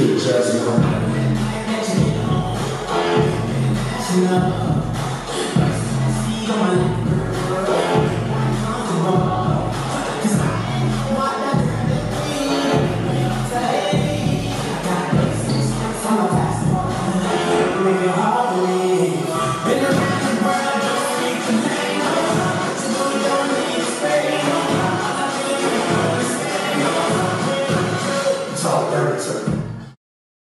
to the jazz now.